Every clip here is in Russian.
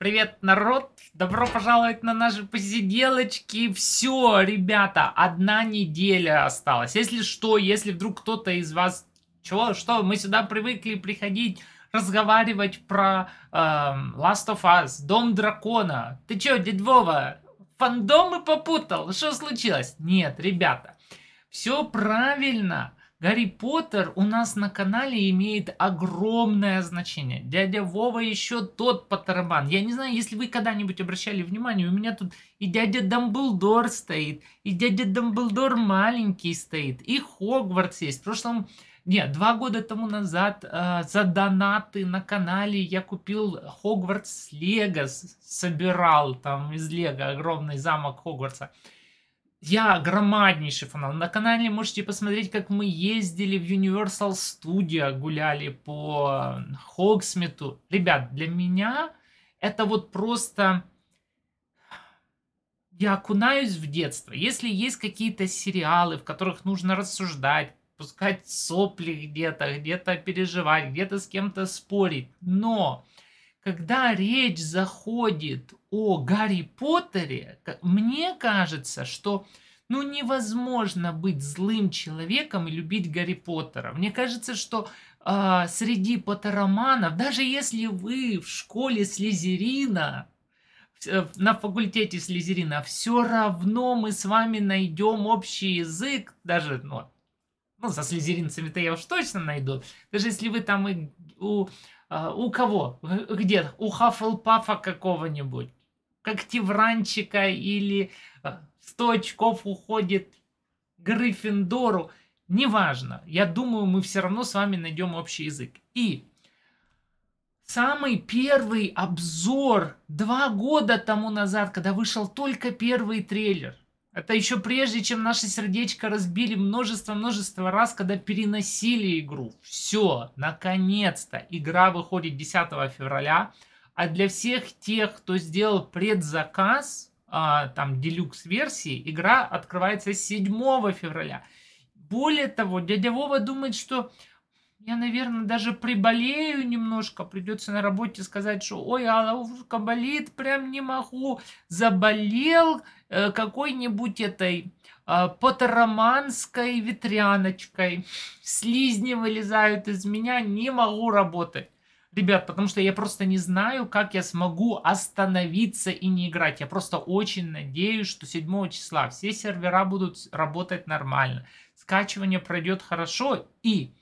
Привет, народ! Добро пожаловать на наши посиделочки! Все, ребята, одна неделя осталась. Если что, если вдруг кто-то из вас... Чего? Что? Мы сюда привыкли приходить, разговаривать про Last of Us, Дом дракона. Ты чё, дядь Вова, фандомы попутал? Что случилось? Нет, ребята, все правильно. Гарри Поттер у нас на канале имеет огромное значение. Дядя Вова еще тот паттерман. Я не знаю, если вы когда-нибудь обращали внимание, у меня тут и дядя Дамблдор стоит, и дядя Дамблдор маленький стоит, и Хогвартс есть. В прошлом... Нет, 2 года тому назад за донаты на канале я купил Хогвартс Лего, собирал там из Лего огромный замок Хогвартса. Я громаднейший фанат. На канале можете посмотреть, как мы ездили в Universal Studio, гуляли по Хогсмиту. Ребят, для меня это вот просто... Я окунаюсь в детство. Если есть какие-то сериалы, в которых нужно рассуждать, пускать сопли где-то, где-то переживать, где-то с кем-то спорить. Но когда речь заходит о Гарри Поттере, мне кажется, что ну, невозможно быть злым человеком и любить Гарри Поттера. Мне кажется, что среди поттероманов, даже если вы в школе Слизерина, на факультете Слизерина, все равно мы с вами найдем общий язык, даже ну со слизеринцами-то я уж точно найду, даже если вы там и у кого, где, у Хаффлпафа какого-нибудь, Когтевранчика или 100 очков уходит Гриффиндору. Неважно. Я думаю, мы все равно с вами найдем общий язык. И самый первый обзор 2 года тому назад, когда вышел только первый трейлер. Это еще прежде, чем наше сердечко разбили множество раз, когда переносили игру. Все, наконец-то игра выходит 10 февраля. А для всех тех, кто сделал предзаказ, там, делюкс-версии, игра открывается 7 февраля. Более того, дядя Вова думает, что я, наверное, даже приболею немножко. Придется на работе сказать, что ой, головушка болит, прям не могу. Заболел какой-нибудь этой поттероманской ветряночкой. Слизни вылезают из меня, не могу работать. Ребят, потому что я просто не знаю, как я смогу остановиться и не играть. Я просто очень надеюсь, что 7 числа все сервера будут работать нормально. Скачивание пройдет хорошо. И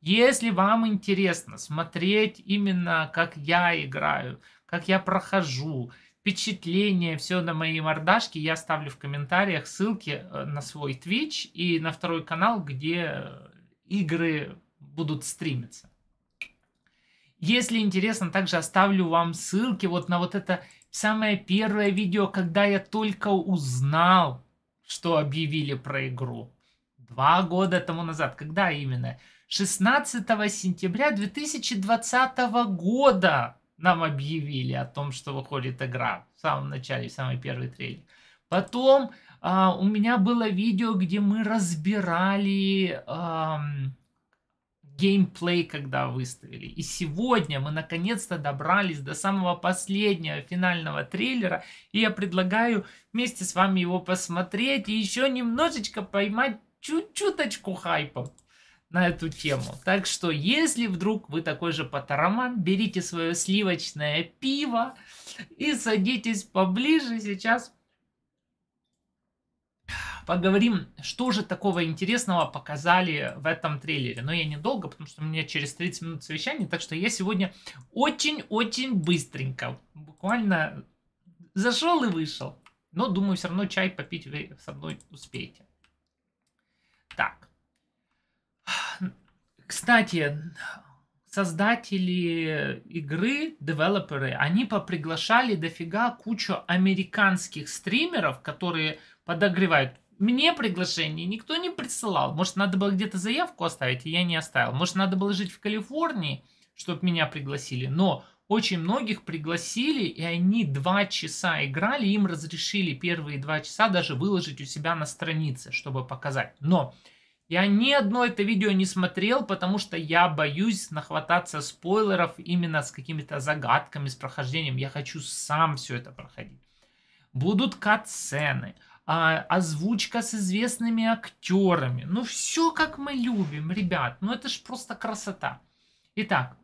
если вам интересно смотреть именно, как я играю, как я прохожу, впечатление, все на моей мордашке, я оставлю в комментариях ссылки на свой Twitch и на 2 канал, где игры будут стримиться. Если интересно, также оставлю вам ссылки вот на вот это самое первое видео, когда я только узнал, что объявили про игру. 2 года тому назад. Когда именно? 16 сентября 2020 года нам объявили о том, что выходит игра. В самом начале, в самый первый трейлер. Потом у меня было видео, где мы разбирали геймплей, когда выставили. И сегодня мы наконец-то добрались до самого последнего финального трейлера. И я предлагаю вместе с вами его посмотреть и еще немножечко поймать чуть-чуточку хайпа на эту тему. Так что, если вдруг вы такой же поттероман, берите свое сливочное пиво и садитесь поближе. Сейчас поговорим, что же такого интересного показали в этом трейлере. Но я недолго, потому что у меня через 30 минут совещание, так что я сегодня очень-очень быстренько, буквально зашел и вышел. Но, думаю, все равно чай попить вы со мной успеете. Так. Кстати, создатели игры, девелоперы, они поприглашали дофига кучу американских стримеров, которые подогревают. Мне приглашение никто не присылал. Может, надо было где-то заявку оставить, и я не оставил. Может, надо было жить в Калифорнии, чтобы меня пригласили. Но очень многих пригласили, и они 2 часа играли. Им разрешили первые 2 часа даже выложить у себя на странице, чтобы показать. Но... Я ни одно это видео не смотрел, потому что я боюсь нахвататься спойлеров именно с какими-то загадками, с прохождением. Я хочу сам все это проходить. Будут кат-сцены, озвучка с известными актерами. Ну, все как мы любим, ребят. Ну, это ж просто красота. Итак,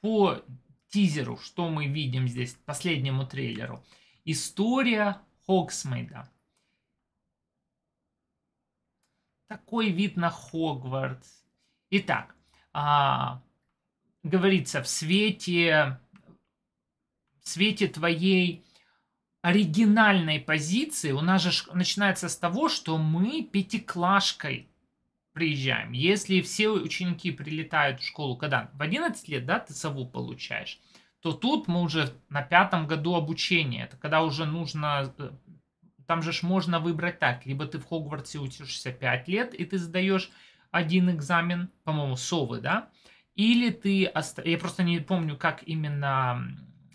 по тизеру, что мы видим здесь, последнему трейлеру. История Хогсмида. Такой вид на Хогвартс. Итак, говорится, в свете твоей оригинальной позиции, у нас же начинается с того, что мы пятиклашкой приезжаем. Если все ученики прилетают в школу, когда в 11 лет, да, ты сову получаешь, то тут мы уже на 5-м году обучения. Это когда уже нужно... Там же ж можно выбрать так. Либо ты в Хогвартсе учишься 5 лет, и ты сдаешь один экзамен, по-моему, совы, да? Или ты... Я просто не помню, как именно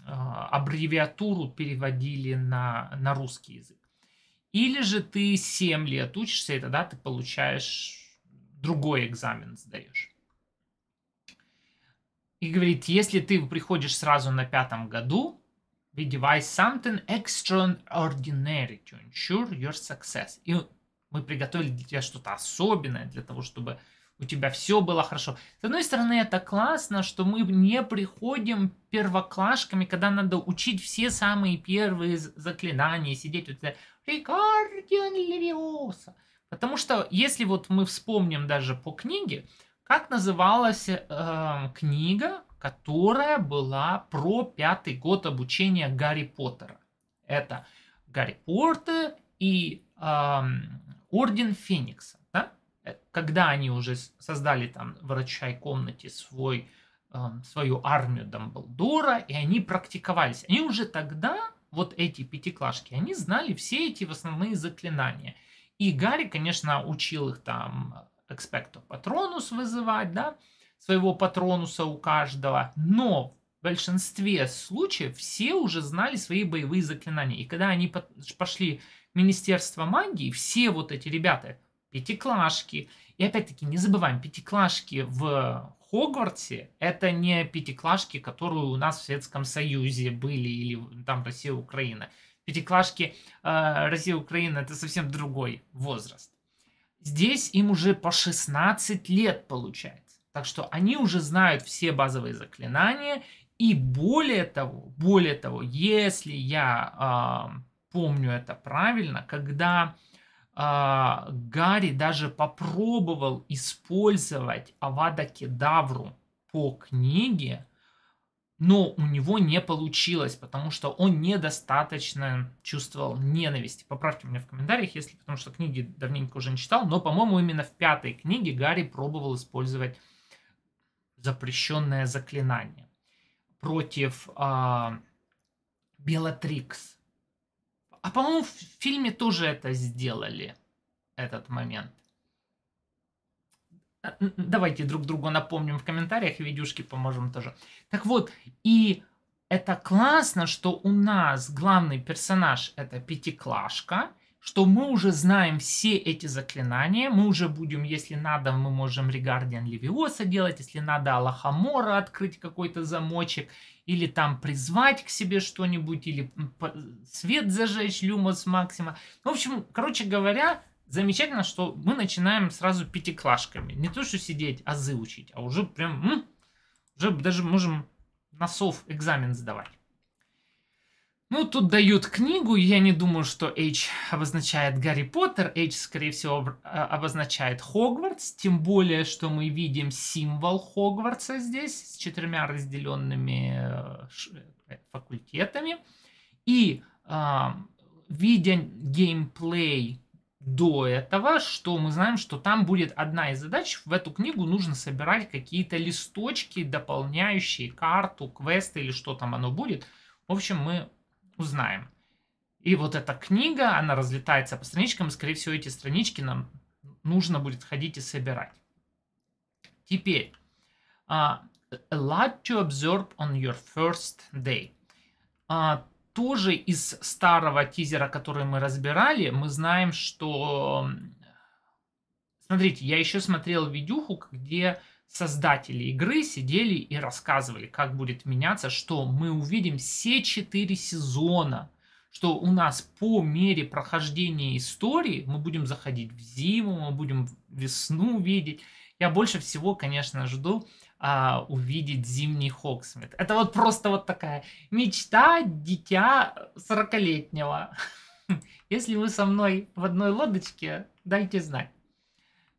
аббревиатуру переводили на русский язык. Или же ты 7 лет учишься, и тогда ты получаешь другой экзамен, сдаешь. И говорит, если ты приходишь сразу на 5-м году, we devise something extraordinary to ensure your success. И мы приготовили для тебя что-то особенное, для того, чтобы у тебя все было хорошо. С одной стороны, это классно, что мы не приходим первоклашками, когда надо учить все самые первые заклинания, сидеть вот это «Рикардиан Левиоса». Потому что, если вот мы вспомним даже по книге, как называлась книга, которая была про 5-й год обучения Гарри Поттера. Это Гарри Поттер и Орден Феникса. Да? Когда они уже создали там в Выручай-комнате свою армию Дамблдора, и они практиковались. Они уже тогда, вот эти пятиклашки, они знали все эти основные заклинания. И Гарри, конечно, учил их там «Экспекто Патронус» вызывать, да, своего патронуса у каждого, но в большинстве случаев все уже знали свои боевые заклинания. И когда они пошли в Министерство магии, все вот эти ребята, пятиклашки, и опять-таки не забываем, пятиклашки в Хогвартсе это не пятиклашки, которые у нас в Советском Союзе были или там Россия, Украина. Пятиклашки Россия, Украина это совсем другой возраст. Здесь им уже по 16 лет получается. Так что они уже знают все базовые заклинания. И более того, если я помню это правильно, когда Гарри даже попробовал использовать Авадакедавру по книге, но у него не получилось, потому что он недостаточно чувствовал ненависть. Поправьте меня в комментариях, если, потому что книги давненько уже не читал, но, по-моему, именно в 5-й книге Гарри пробовал использовать запрещенное заклинание против Белатрикс. А, по-моему, в фильме тоже это сделали, этот момент. Давайте друг другу напомним в комментариях, и видюшки поможем тоже. Так вот, и это классно, что у нас главный персонаж это пятиклашка, что мы уже знаем все эти заклинания, мы уже будем, если надо, мы можем Рикардиан Левиоса делать, если надо Аллахомора открыть какой-то замочек, или там призвать к себе что-нибудь, или свет зажечь Люмос Максима. В общем, короче говоря, замечательно, что мы начинаем сразу пятиклашками. Не то, что сидеть, азы учить, а уже прям, уже даже можем на сов экзамен сдавать. Ну, тут дают книгу, я не думаю, что H обозначает Гарри Поттер, H, скорее всего, обозначает Хогвартс, тем более, что мы видим символ Хогвартса здесь с 4 разделенными факультетами. И, видя геймплей до этого, что мы знаем, что там будет одна из задач, в эту книгу нужно собирать какие-то листочки, дополняющие карту, квесты или что там оно будет. В общем, мы... узнаем. И вот эта книга, она разлетается по страничкам, и, скорее всего, эти странички нам нужно будет ходить и собирать. Теперь, a lot to observe on your first day. Тоже из старого тизера, который мы разбирали, мы знаем, что Смотрите, я еще смотрел видюху, где создатели игры сидели и рассказывали, как будет меняться, что мы увидим все 4 сезона, что у нас по мере прохождения истории мы будем заходить в зиму, мы будем весну видеть. Я больше всего, конечно, жду увидеть зимний Хогсмид. Это вот просто вот такая мечта дитя 40-летнего. Если вы со мной в одной лодочке, дайте знать.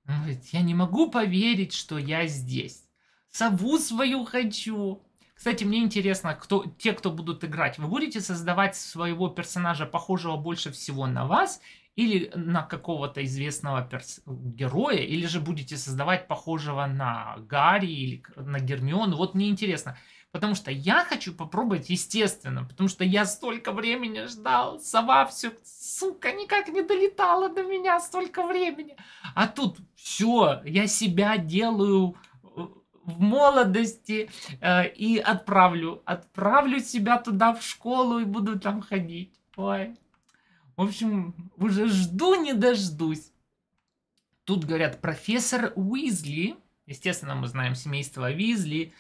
Он говорит, я не могу поверить, что я здесь. Сову свою хочу. Кстати, мне интересно, те, кто будут играть, вы будете создавать своего персонажа, похожего больше всего на вас, или на какого-то известного героя, или же будете создавать похожего на Гарри или на Гермиону. Вот мне интересно, потому что я хочу попробовать естественно, потому что я столько времени ждал, сова все, сука, никак не долетала до меня столько времени. А тут все, я себя делаю в молодости и отправлю себя туда в школу и буду там ходить. Ой. В общем, уже жду, не дождусь. Тут говорят, профессор Уизли, естественно, мы знаем семейство Уизли,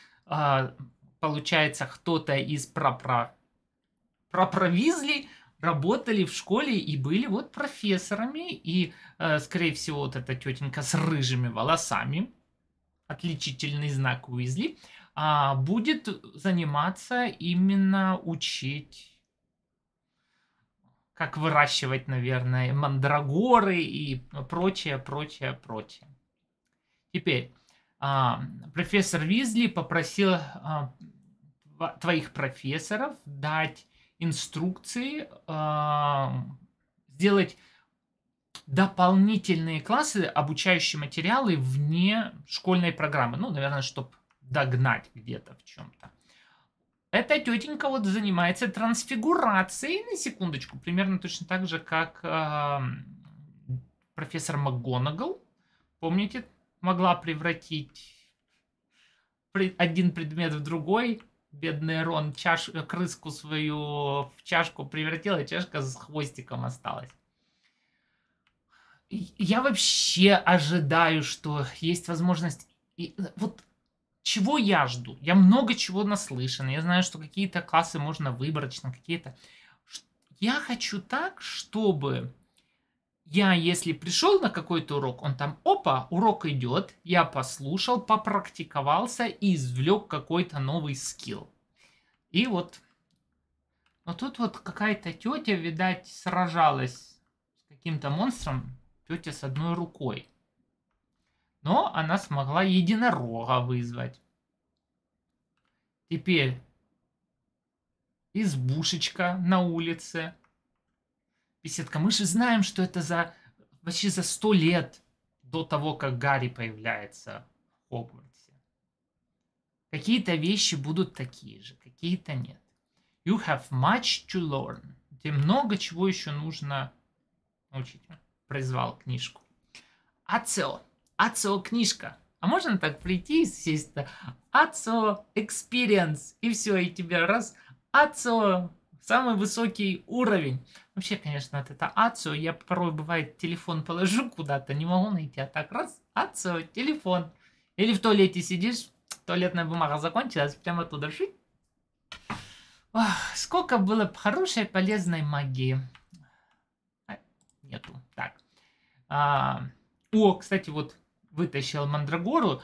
получается, кто-то из прапра-Уизли работали в школе и были вот профессорами, и, скорее всего, вот эта тетенька с рыжими волосами, отличительный знак Уизли, будет заниматься именно учить... Как выращивать, наверное, мандрагоры и прочее, прочее, прочее. Теперь, профессор Уизли попросил твоих профессоров дать инструкции, сделать дополнительные классы, обучающие материалы вне школьной программы. Ну, наверное, чтобы догнать где-то в чем-то. Эта тетенька вот занимается трансфигурацией, на секундочку, примерно точно так же, как профессор МакГонагалл. Помните, могла превратить один предмет в другой. Бедный Рон крыску свою в чашку превратила, а чашка с хвостиком осталась. Я вообще ожидаю, что есть возможность... И вот... Чего я жду? Я много чего наслышан. Я знаю, что какие-то классы можно выборочно, какие-то... Я хочу так, чтобы я, если пришел на какой-то урок, он там, опа, урок идет, я послушал, попрактиковался и извлек какой-то новый скилл. И вот... Но тут вот какая-то тетя, видать, сражалась с каким-то монстром, тетя с одной рукой. Но она смогла единорога вызвать. Теперь избушечка на улице. Беседка. Мы же знаем, что это вообще за 100 лет до того, как Гарри появляется в Хогвартсе. Какие-то вещи будут такие же, какие-то нет. You have much to learn. Тебе много чего еще нужно научить. Призвал книжку. Ацио. Ацио книжка. А можно так прийти и сесть? Ацио experience. И все, и тебе раз. Ацио самый высокий уровень. Вообще, конечно, от этого Ацио. Я порой бывает телефон положу куда-то, не могу найти. А так раз. Ацио, телефон. Или в туалете сидишь, туалетная бумага закончилась, прямо оттуда жить. Ох, сколько было хорошей полезной магии. Нету. Так. О, кстати, вот... Вытащил Мандрагору.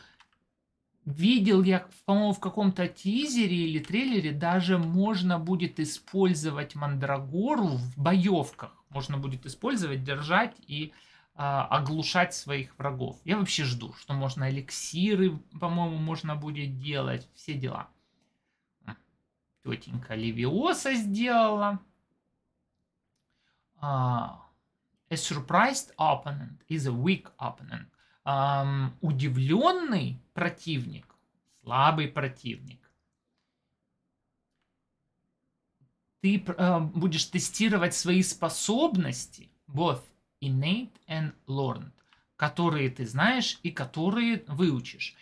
Видел я, по-моему, в каком-то тизере или трейлере даже можно будет использовать Мандрагору в боевках. Можно будет использовать, держать и оглушать своих врагов. Я вообще жду, что можно эликсиры, по-моему, можно будет делать. Все дела. Тетенька Левиоса сделала. A surprised opponent is a weak opponent. Удивленный противник, слабый противник. Ты будешь тестировать свои способности, both innate and learned, которые ты знаешь и которые выучишь.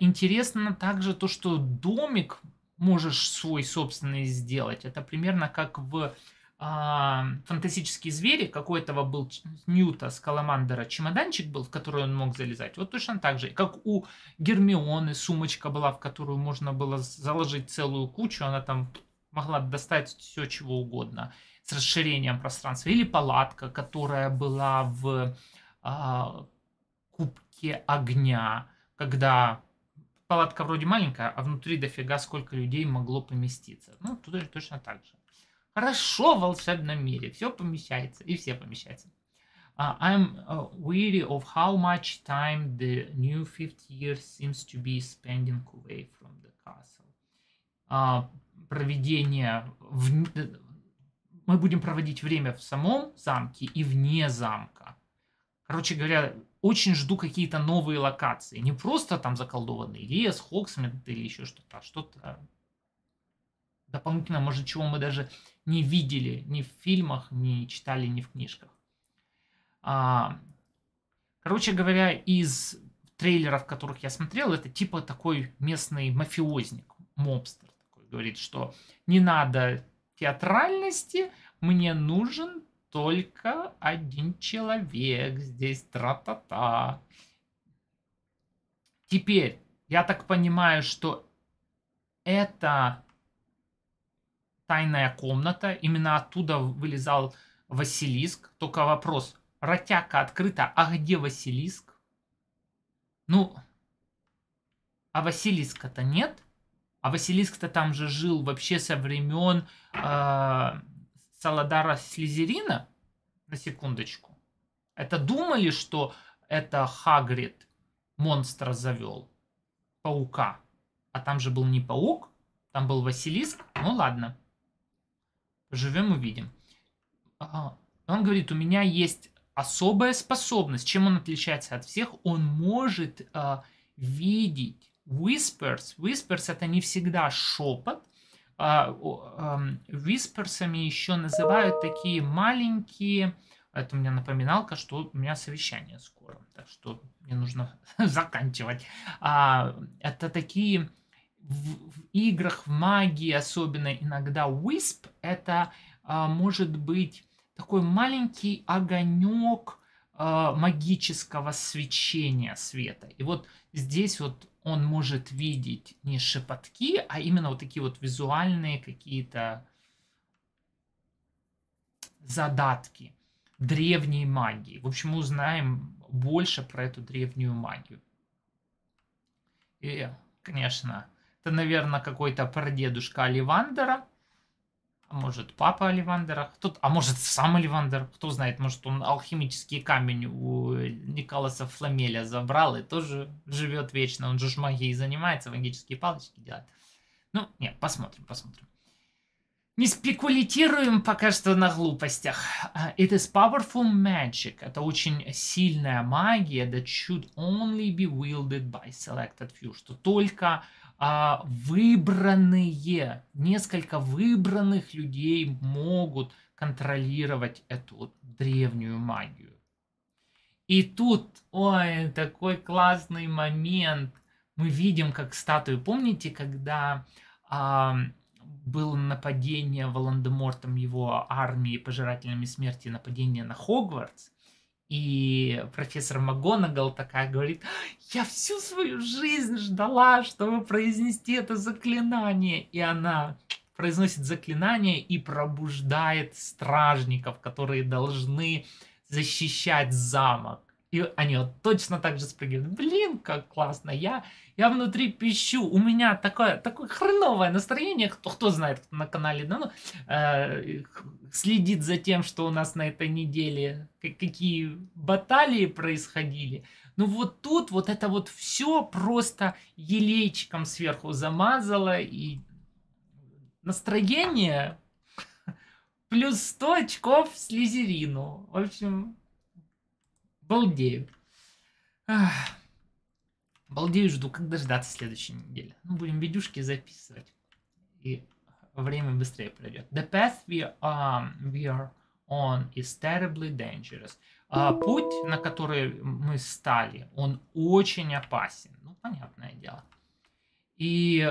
Интересно также то, что домик можешь свой собственный сделать. Это примерно как в Фантастические звери, какой-то был Ньюта, Саламандра, чемоданчик был, в который он мог залезать. Вот точно так же, как у Гермионы сумочка была, в которую можно было заложить целую кучу, она там могла достать все чего угодно с расширением пространства. Или палатка, которая была в кубке огня, когда палатка вроде маленькая, а внутри дофига сколько людей могло поместиться. Ну, тут же точно так же. Хорошо в волшебном мире, все помещается, и все помещаются. I'm weary of how much time the new 5th year seems to be spending away from the castle. Мы будем проводить время в самом замке и вне замка. Короче говоря, очень жду какие-то новые локации. Не просто там заколдованный лес, Хогсмид или еще что-то, а что-то дополнительно, может, чего мы даже не видели ни в фильмах, ни читали, ни в книжках. Короче говоря, из трейлеров, которых я смотрел, это типа такой местный мафиозник, мобстер такой, говорит, что не надо театральности, мне нужен только один человек здесь, тра-та-та. Теперь, я так понимаю, что это тайная комната, именно оттуда вылезал Василиск. Только вопрос, ротяка открыта, а где Василиск? Ну, а Василиска-то нет, а Василиск-то там же жил вообще со времен Саладара Слизерина, на секундочку. Это думали, что это Хагрид монстра завел, паука, а там же был не паук, там был Василиск, ну ладно. Живем, увидим. Он говорит, у меня есть особая способность. Чем он отличается от всех? Он может видеть whispers. Whispers — это не всегда шепот. Висперсами еще называют такие маленькие... Это у меня напоминалка, что у меня совещание скоро. Так что мне нужно заканчивать. Это такие... В играх, в магии особенно иногда Wisp — это может быть такой маленький огонек магического свечения света. И вот здесь вот он может видеть не шепотки, а именно вот такие вот визуальные какие-то задатки древней магии. В общем, мы узнаем больше про эту древнюю магию. И, конечно... Это, наверное, какой-то прадедушка Олливандера. А может, папа Олливандера. А может, сам Олливандер. Кто знает, может, он алхимический камень у Николаса Фламеля забрал и тоже живет вечно. Он же магией занимается, магические палочки делает. Ну, нет, посмотрим, посмотрим. Не спекулируем пока что на глупостях. It is powerful magic. Это очень сильная магия that should only be wielded by selected few. Что только... несколько выбранных людей могут контролировать эту древнюю магию. И тут, ой, такой классный момент. Мы видим, как статую, помните, когда было нападение Волан-де-Мортом, его армии, пожирателями смерти, нападение на Хогвартс? И профессор МакГонагалл такая говорит, я всю свою жизнь ждала, чтобы произнести это заклинание. И она произносит заклинание и пробуждает стражников, которые должны защищать замок. И они вот точно так же спрыгивают. Блин, как классно, я внутри пищу, у меня такое хреновое настроение, кто знает, кто на канале следит за тем, что у нас на этой неделе, какие баталии происходили. Ну вот тут вот это вот все просто елейчиком сверху замазало, и настроение плюс 100 очков Слизерину. В общем... Балдею. Балдею, жду, как дождаться следующей недели. Ну, будем видюшки записывать. И время быстрее пройдет. The path we are on is terribly dangerous. Путь, на который мы стали, он очень опасен. Ну, понятное дело. и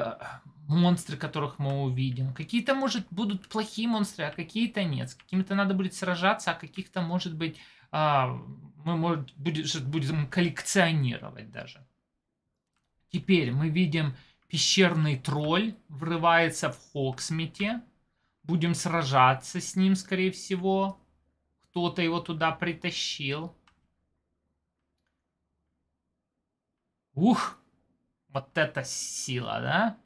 монстры, которых мы увидим. Какие-то, может, будут плохие монстры, а какие-то нет. С какими-то надо будет сражаться, а каких-то, может быть, мы будем коллекционировать даже. Теперь мы видим, пещерный тролль врывается в Хогсмите. Будем сражаться с ним, скорее всего. Кто-то его туда притащил. Ух! Вот это сила, да?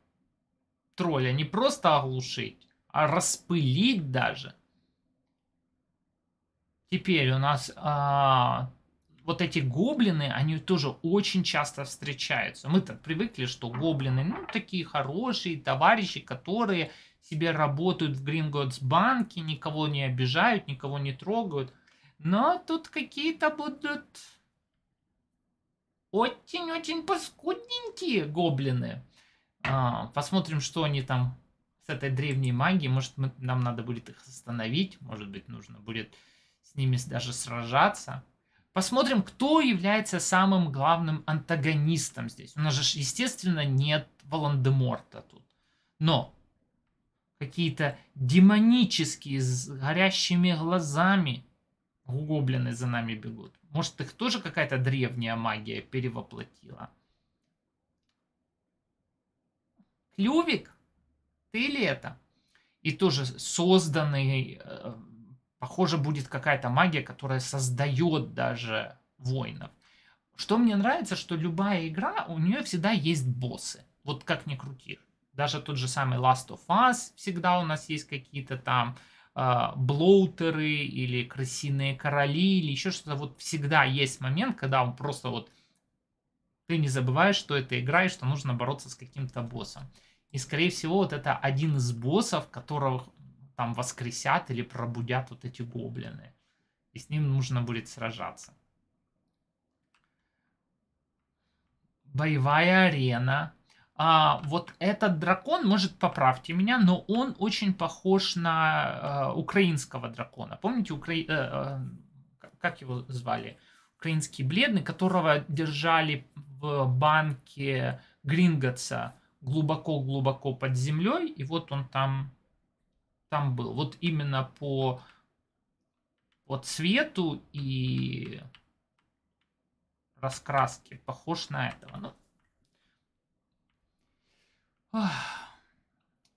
Тролля не просто оглушить, а распылить даже. Теперь у нас вот эти гоблины, они тоже очень часто встречаются. Мы-то привыкли, что гоблины, ну, такие хорошие товарищи, которые себе работают в Гринготтс банке, никого не обижают, никого не трогают. Но тут какие-то будут очень-очень паскудненькие гоблины. Посмотрим, что они там с этой древней магией. Может, нам надо будет их остановить. Может быть, нужно будет с ними даже сражаться. Посмотрим, кто является самым главным антагонистом здесь. У нас же, естественно, нет Волан-де-Морта тут. Но какие-то демонические с горящими глазами гоблины за нами бегут. Может, их тоже какая-то древняя магия перевоплотила. Клювик, ты ли это? И тоже созданный... Похоже, будет какая-то магия, которая создает даже воинов. Что мне нравится, что любая игра, у нее всегда есть боссы. Вот как ни крути. Даже тот же самый Last of Us, всегда у нас есть какие-то там блоутеры или крысиные короли, или еще что-то. Вот всегда есть момент, когда он просто вот... Ты не забываешь, что это игра и что нужно бороться с каким-то боссом. И, скорее всего, вот это один из боссов, которых... Там воскресят или пробудят вот эти гоблины. И с ним нужно будет сражаться. Боевая арена. Вот этот дракон, может, поправьте меня, но он очень похож на украинского дракона. Помните, как его звали? Украинский бледный, которого держали в банке Гринготтса глубоко-глубоко под землей. И вот он там был. Вот именно по цвету и раскраске похож на этого.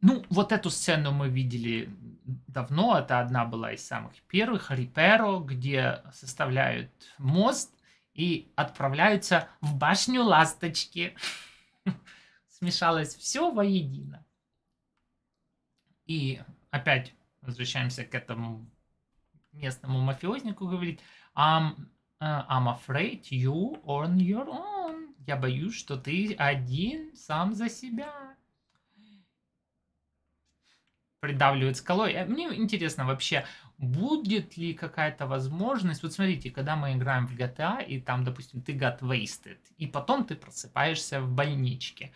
Ну, вот эту сцену мы видели давно. Это одна была из самых первых. Риперо, где составляют мост и отправляются в башню ласточки. Смешалось все воедино. И опять возвращаемся к этому местному мафиознику, говорит: I'm afraid you on your own. Я боюсь, что ты один сам за себя. Придавливает скалой. Мне интересно вообще, будет ли какая-то возможность... Вот смотрите, когда мы играем в GTA, и там, допустим, ты got wasted, и потом ты просыпаешься в больничке.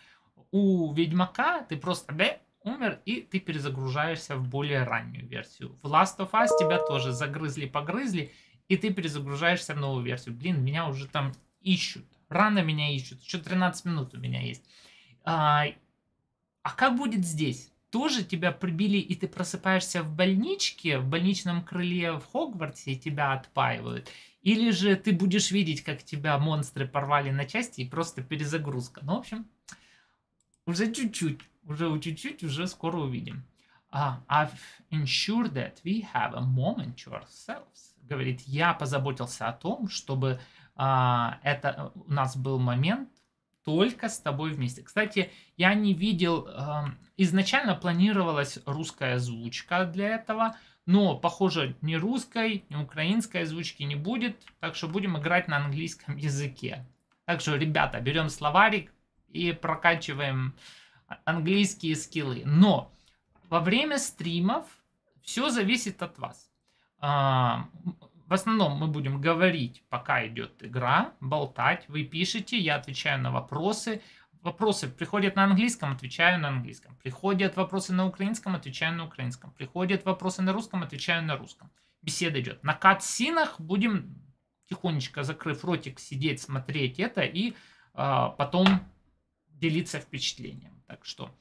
У Ведьмака ты просто... умер, и ты перезагружаешься в более раннюю версию. В Last of Us тебя тоже загрызли-погрызли, и ты перезагружаешься в новую версию. Блин, меня уже там ищут. Рано меня ищут. Еще 13 минут у меня есть. А как будет здесь? Тоже тебя прибили, и ты просыпаешься в больничке, в больничном крыле в Хогвартсе, и тебя отпаивают? Или же ты будешь видеть, как тебя монстры порвали на части, и просто перезагрузка? Ну, в общем, уже чуть-чуть. Уже скоро увидим. I've ensured that we have a moment to ourselves. Говорит, я позаботился о том, чтобы у нас был момент только с тобой вместе. Кстати, я не видел... изначально планировалась русская озвучка для этого, но, похоже, ни русской, ни украинской озвучки не будет, так что будем играть на английском языке. Так что, ребята, берем словарик и прокачиваем... английские скиллы. Но во время стримов все зависит от вас. В основном мы будем говорить, пока идет игра, болтать. Вы пишете, я отвечаю на вопросы. Вопросы приходят на английском, отвечаю на английском. Приходят вопросы на украинском, отвечаю на украинском. Приходят вопросы на русском, отвечаю на русском. Беседа идет. На катсинах будем, тихонечко закрыв ротик, сидеть, смотреть это и потом делиться впечатлением. Так что,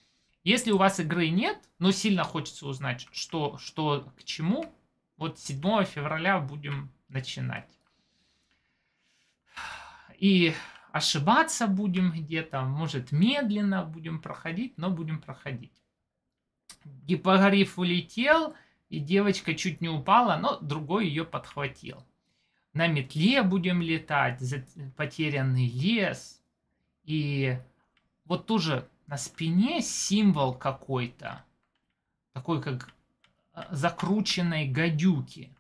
если у вас игры нет, но сильно хочется узнать, что к чему, вот 7 февраля будем начинать. И ошибаться будем где-то, может, медленно будем проходить, но будем проходить. Гипогриф улетел, и девочка чуть не упала, но другой ее подхватил. На метле будем летать, потерянный лес. И вот тоже на спине символ какой-то, такой как закрученной гадюки.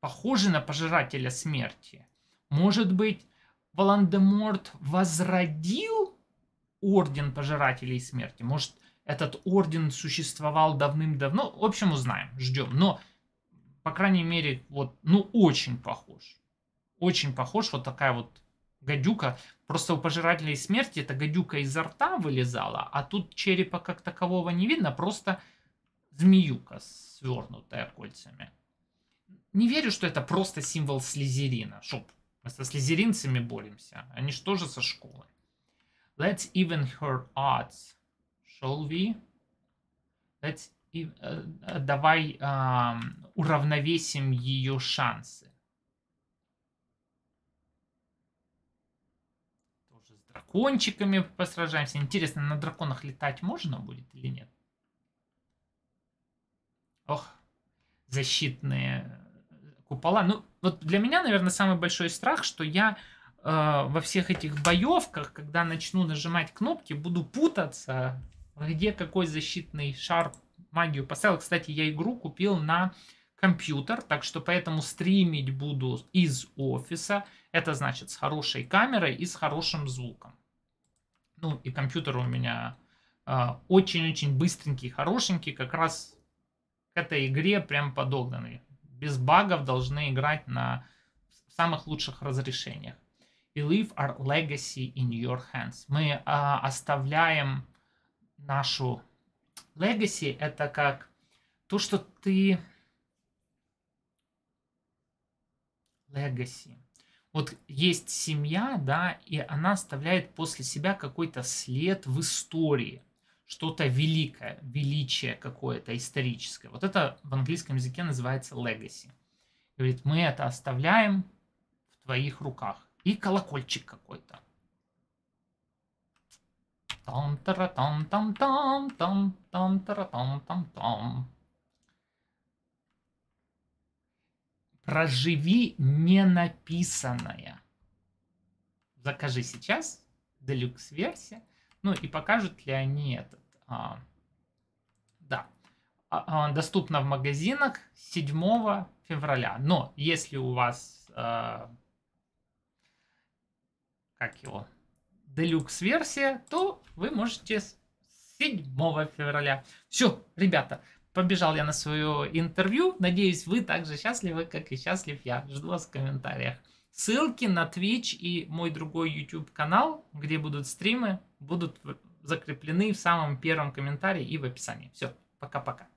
Похоже на пожирателя смерти. Может быть, Волан-де-Морт возродил орден пожирателей смерти? Может, этот орден существовал давным-давно? В общем, узнаем, ждем. Но, по крайней мере, вот, ну, очень похож. Очень похож, вот такая вот гадюка. Просто у пожирателей смерти эта гадюка изо рта вылезала, а тут черепа как такового не видно, просто змеюка, свернутая кольцами. Не верю, что это просто символ Слизерина. Шоп, мы со слизеринцами боремся. Они же тоже со школы. Let's even her odds. Shall we? Let's even... Давай уравновесим ее шансы. Тоже с дракончиками посражаемся. Интересно, на драконах летать можно будет или нет? Ох, защитные купола. Ну, вот для меня, наверное, самый большой страх, что я во всех этих боевках, когда начну нажимать кнопки, буду путаться, где какой защитный шар магию поставил. Кстати, я игру купил на компьютер, так что поэтому стримить буду из офиса. Это значит с хорошей камерой и с хорошим звуком. Ну, и компьютер у меня очень-очень быстренький, хорошенький, как раз к этой игре прям подогнанный. Без багов должны играть на самых лучших разрешениях. We leave our legacy in your hands. Мы оставляем нашу legacy. Это как то, что ты... Legacy. Вот есть семья, да, и она оставляет после себя какой-то след в истории. Что-то великое, величие какое-то историческое. Вот это в английском языке называется legacy. Говорит, мы это оставляем в твоих руках. И колокольчик какой-то. Проживи ненаписанное. Закажи сейчас делюкс-версия. Ну и покажут ли они этот? Да. Доступно в магазинах 7 февраля. Но если у вас, как его, делюкс-версия, то вы можете с 7 февраля. Все, ребята, побежал я на свое интервью. Надеюсь, вы так же счастливы, как и счастлив я. Жду вас в комментариях. Ссылки на Twitch и мой другой YouTube канал, где будут стримы, будут закреплены в самом первом комментарии и в описании. Все, пока-пока.